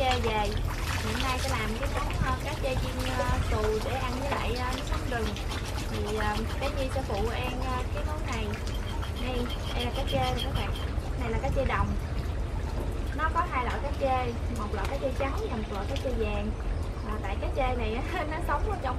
chê về. Hiện nay sẽ làm cái món cá chê chiên xù để ăn với lại nước mắm gừng. Thì bé Nhi sẽ phụ ăn cái món này. Đây, đây là cá chê này các bạn. Này là cá chê đồng. Nó có hai loại cá chê, một loại cá chê trắng và một loại cá chê vàng. Tại cá chê này nó sống ở trong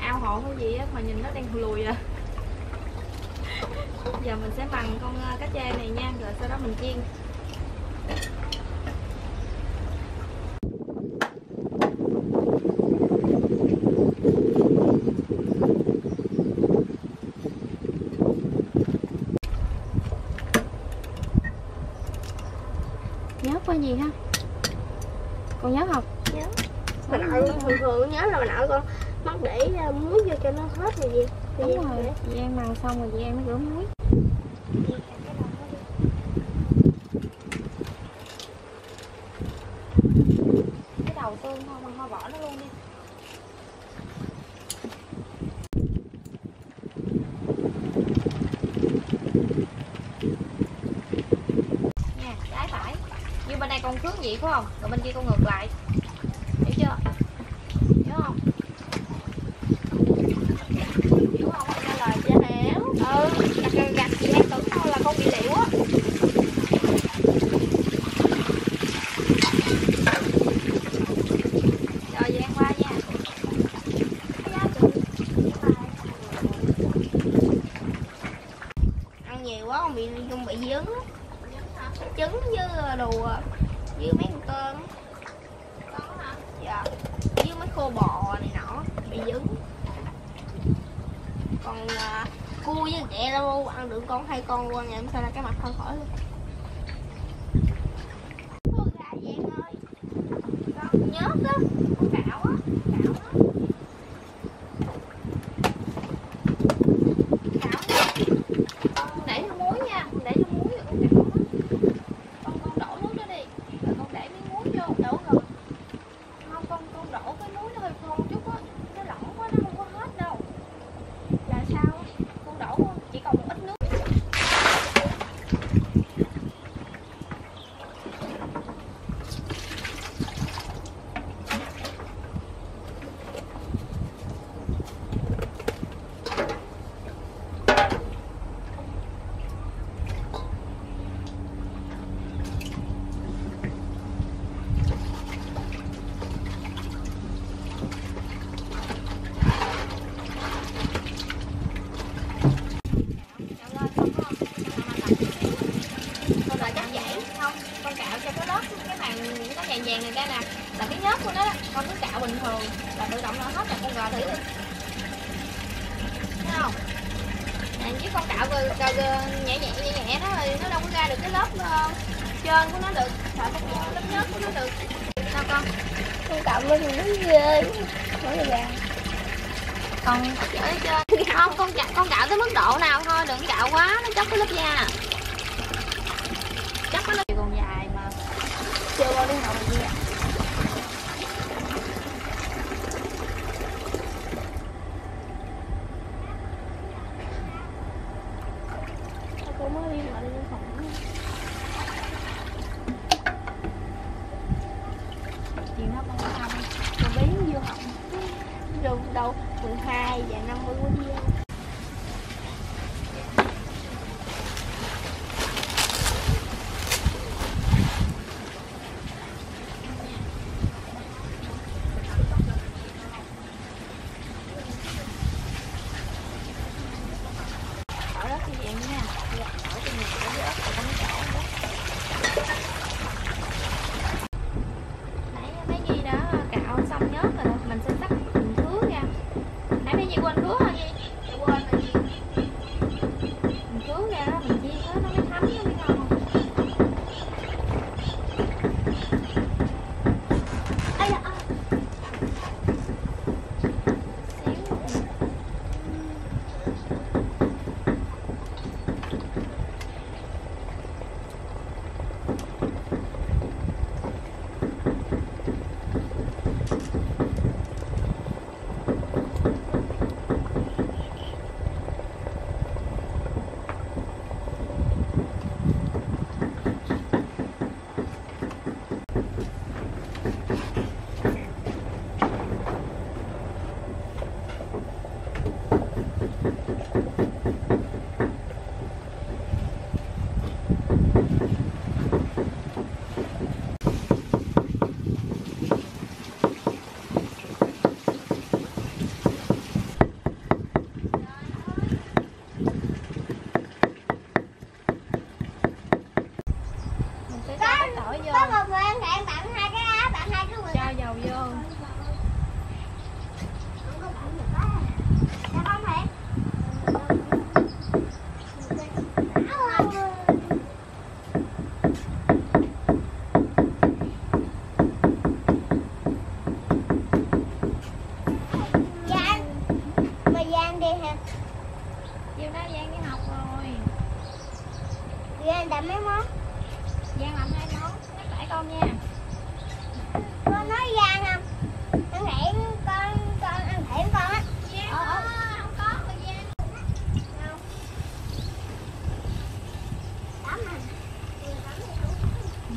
ao hồ hay gì mà nhìn nó đang lùi à. Giờ mình sẽ bằng con cá chê này nha, rồi sau đó mình chiên. Nhớ có gì ha? Con nhớ không? Nhớ. Bà nội thường thường nhớ là bà nội con mắc để muối vô cho nó hết rồi gì. Đúng rồi, chị em màu xong rồi chị em mới rửa muối. Cái đầu tương thôi mà bỏ nó luôn đi. Nha, trái phải. Như bên này con khước vậy phải không? Còn bên kia con ngược lại. Hiểu chưa? Hiểu không? Không bị dứng trứng với đồ với mấy con tôm hả? Dạ. Với mấy khô bò này nọ bị dứng. Còn cua với trẻ đâu ăn được con hai con luôn, ngày hôm sau là cái mặt không khỏi luôn. Con gà vàng ơi, con nhớt á, con cạo á, cạo á. Này cái nè là cái nhớt của nó đó. Con cứ cạo bình thường là tự động nó hết rồi, con gò thử đi. Thấy không? Này, chứ con cạo nhẹ nhẹ nó thì nó đâu có ra được cái lớp trơn của nó được, sợ con lớp nhớt của nó được. Sao con cạo lên thì nó ghê. Mỗi giờ còn ở trên không con cạo tới mức độ nào thôi, đừng cạo quá nó chóc cái lớp da. Chóc cái lớp còn dài mà chưa bao đi học. Đâu 12 và 50 của đi. Ở đó thì vậy nha. Ở trên này có cái ớt và có cái chỗ đó. Nãy mấy Nhi đã cạo xong nhớt rồi, mình sẽ tắt. Quên hứa hả Nhi?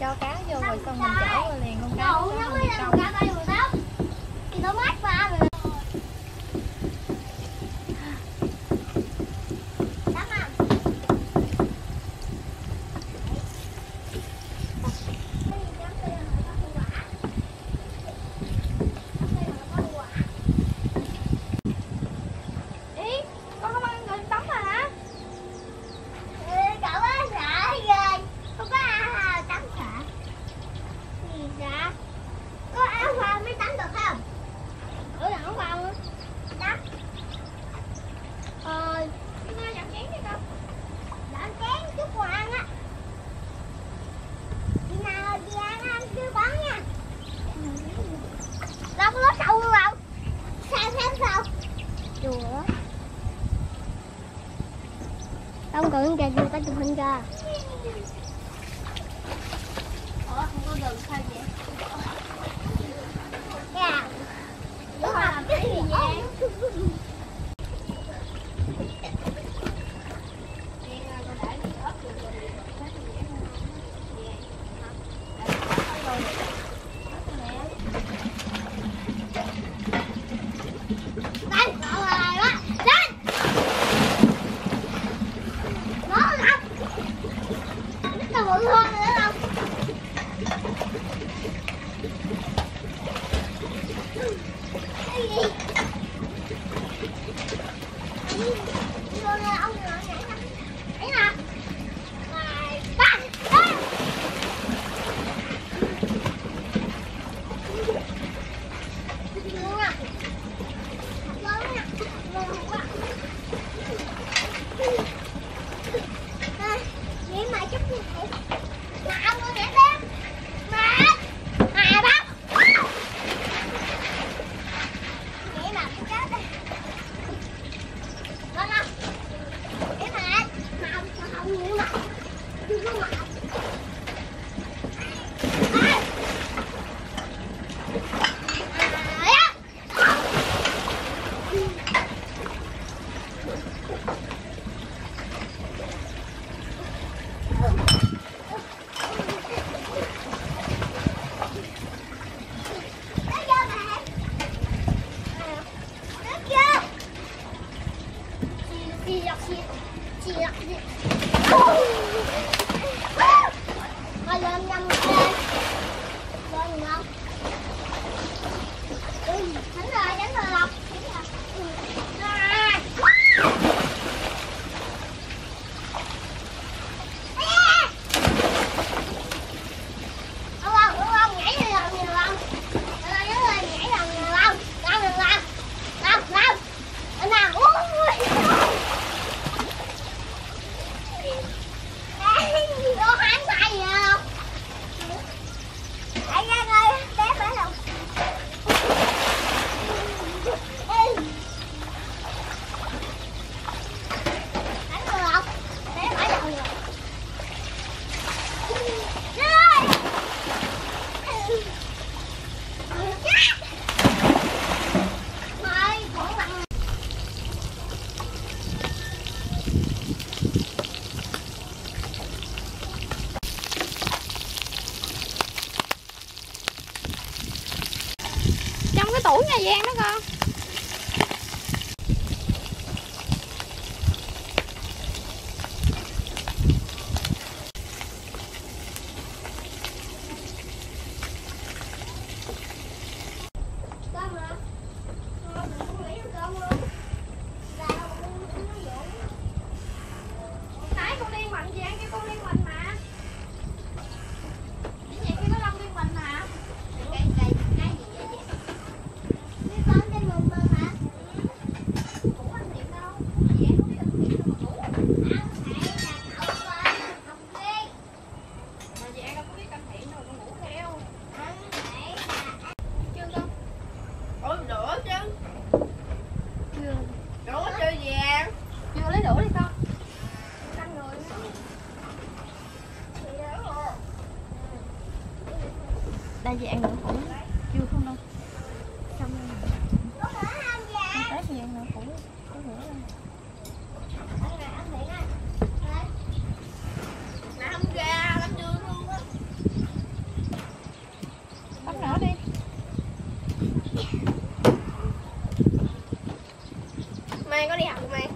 Cho cá vô rồi xong mình chở rồi liền con cá nó không cần ra vô tới chụp hình ra. Ủa không có đường sao vậy? Dạ. Đúng rồi làm cái gì vậy? Tủ nhà Giang đó con. hai chị ăn nữa cũng chưa không đâu. Xong rồi. Không tới chị ăn nữa cũng có nữa rồi. Mà không ra lắm chưa luôn á. Bắt nữa đi. Mai có đi học mày.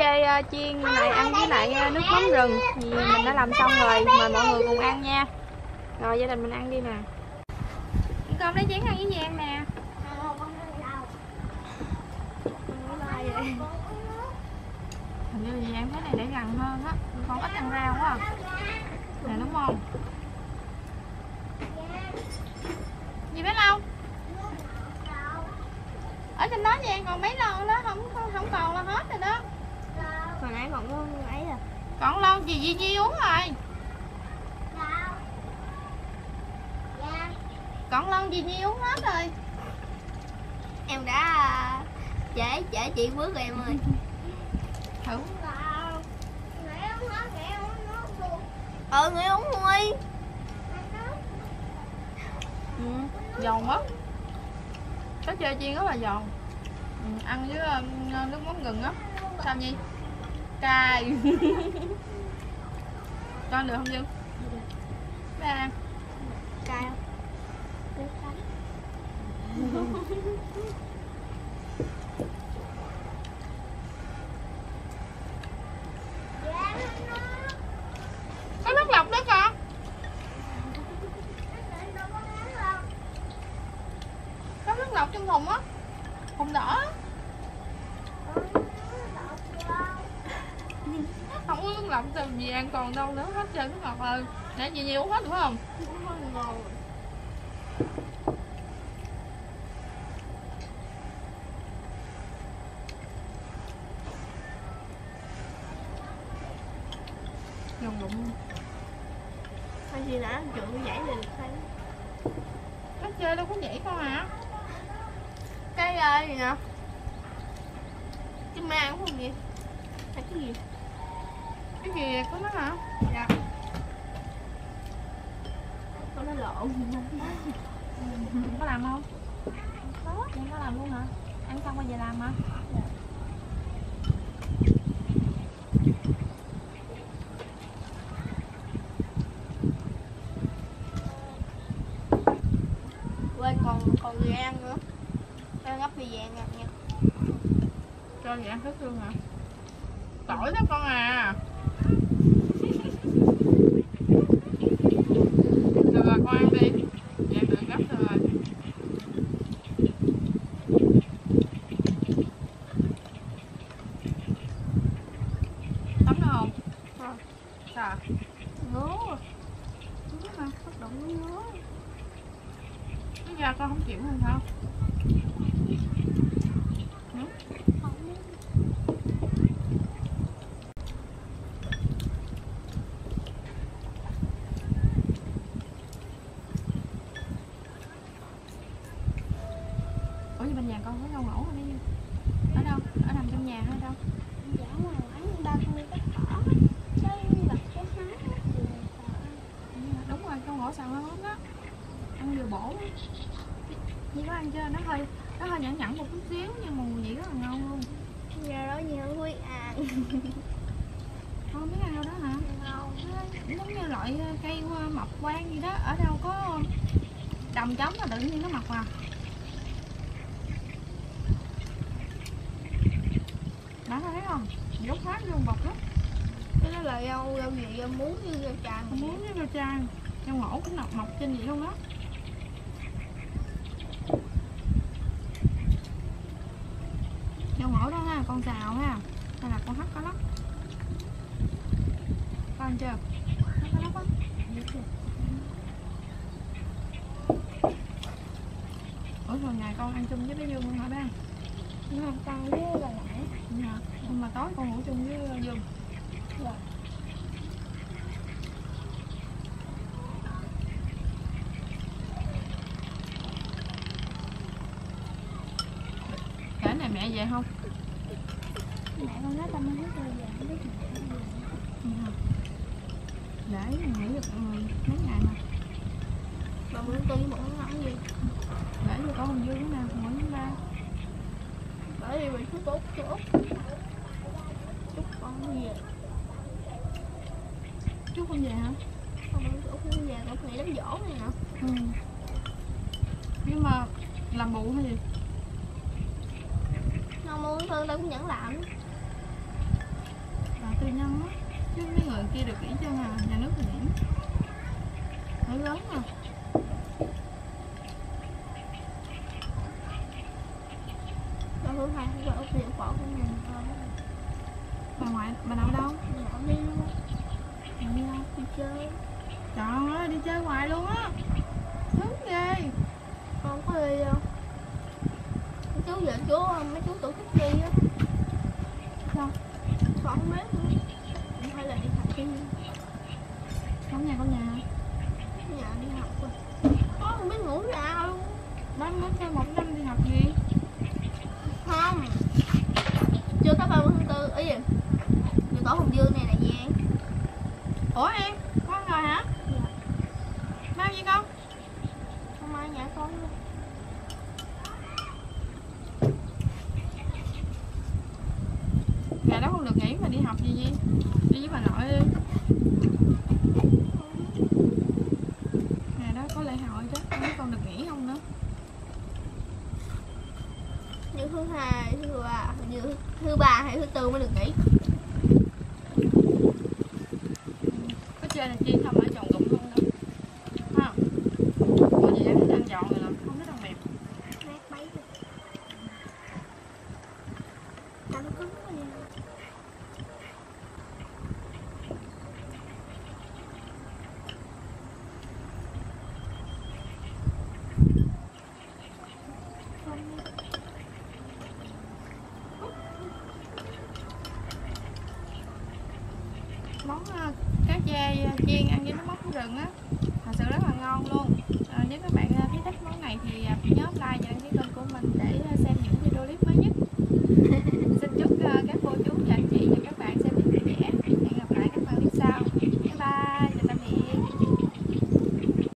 chê chiên này ăn với lại nước mắm rừng thì mình đã làm xong rồi, mời mọi người cùng ăn nha. Rồi gia đình mình ăn đi nè. Con lấy chén ăn với em nè. Hình như em thấy này để gần hơn á, con ít ăn rau quá nè đúng không? Gì bé Lâu? Ở trên đó nha, còn mấy lon đó không còn là hết rồi đó. Hồi nãy còn uống ấy rồi. Còn lon gì Di Nhi uống rồi. Còn lon gì Nhi uống hết rồi. Em đã trễ chị bước rồi em ơi. Thử. Người uống thôi. Giòn quá. Cá chê chiên rất là giòn. Ăn với nước mắm gừng á. Sao Nhi? Cay. Con được không Dương? Bé ăn. Cay không? Có nước lọc đó con. Có nước lọc trong thùng á, thùng đỏ. Không uống nước lọc thì gì ăn còn đâu nữa, hết trơn nước ngọt rồi. Nãy gì uống hết đúng không? Uống hết rồi. Ngon lụng. Hay gì đã trụng dãy lên thấy. Nó chơi đâu có dãy con hả? Cái gì nè? Cái mang không gì? Hay cái gì? Cái gì có nó hả? Dạ. Có nó lộn không? Có làm không? Có. Em có làm luôn hả? Ăn xong rồi về làm hả? Dạ. Còn người ăn nữa. Tao gấp thì vàng ngặt nha. Cho người ăn hết luôn hả? Tỏi đó con à. Được rồi con ăn đi. Dạ được gấp rồi. Tắm được không? Không. Sao? Ngứa. Ngứa mà bất động ngứa. Con không chịu hơn sao? Ủa như bên nhà con có rau ngổ rồi đấy. Ở đâu? Ở nằm trong nhà hay đâu? Dạ ngoài ấy ba con đi cắt cỏ. Cái bật cái sáng á. Đúng rồi, con ngổ xào hơn á. Ăn vừa bổ. Nhi có ăn chưa? Nó hơi nhẵn nhẵn một chút xíu nhưng mà mùi vị rất là ngon luôn. Giờ đó Nhi không biết ăn. Không biết ăn đâu đó hả? Không. Nó giống như loại cây mọc quang gì đó. Ở đâu có đồng trống là tự nhiên nó mọc à. Đó thấy không? Rút hết luôn bọc đó. Cái đó là rau gì? Rau muống với rau tràng. Muống với rau tràng. Rau ngổ cũng mọc trên vậy luôn đó. Ngổ đó ha, con xào ha, hay là con hấp cá lóc, con ăn chưa? Hấp cá lóc á, ủa hồi ngày con ăn chung với bé Dương không hả ba? Không, con với bà Nãy. Dạ. Nhưng mà tối con ngủ chung với Dương. Dạ. Kể này mẹ về không? Mẹ con nói tao mới hết rồi về, không biết mẹ về. Để nghỉ được mấy ngày mà. Bà bữa tư với một tháng ăn gì? Để cho con Hồng Dương nào, mỗi tháng ba. Để đi về chú Út. Chúc con về. Chúc con về hả? Không, chú Út không về, con phải đám dỗ này hả? Ừ. Nhưng mà làm bù hay gì? Không muốn thương tao cũng vẫn làm. tư nhân á, chứ mấy người kia được nghĩ cho mà nhà nước thì điểm nó lớn mà. Bà Hương Hoàng cũng ở tiệm phở của mình thôi. Bà ngoại bà nội đâu? Bà nội đi luôn. Nội đi đâu? Đi chơi. Trời ơi, đi chơi hoài luôn á. Sướng ghê. Con có đi đâu. Chú vợ chú mấy chú tổ chức đi á. Sao? Con không biết nữa. Không phải là đi học đi. Con nhà con nhà. Nhà đi học rồi. Con không biết ngủ ra luôn. Bán mới theo 1 năm đi học gì? Không. Chưa tới 30 tháng 4 ý gì? Người tổ Hồng Dương này là gì em? Ủa em? Con rồi hả? Dạ. Bao nhiêu con? Không ai nhà con luôn. Ngày đó không được nghỉ mà đi học gì vậy? Đi với bà nội đi. Ngày đó có lễ hội chứ, không biết con được nghỉ không nữa. Như thứ ba hay thứ 4 mới được nghỉ. Có chơi là chi không phải tròn gụng luôn đâu. Không. Còn gì ăn ăn giòn rồi lắm, không biết đâu mềm. Nát bấy rồi. Ăn cứng quá vậy. Món cá chê chiên ăn với nước mắm của rừng á, thật sự rất là ngon luôn. Nếu các bạn thấy thích món này thì nhớ like và đăng ký kênh của mình để xem những video clip mới nhất. Xin chúc các cô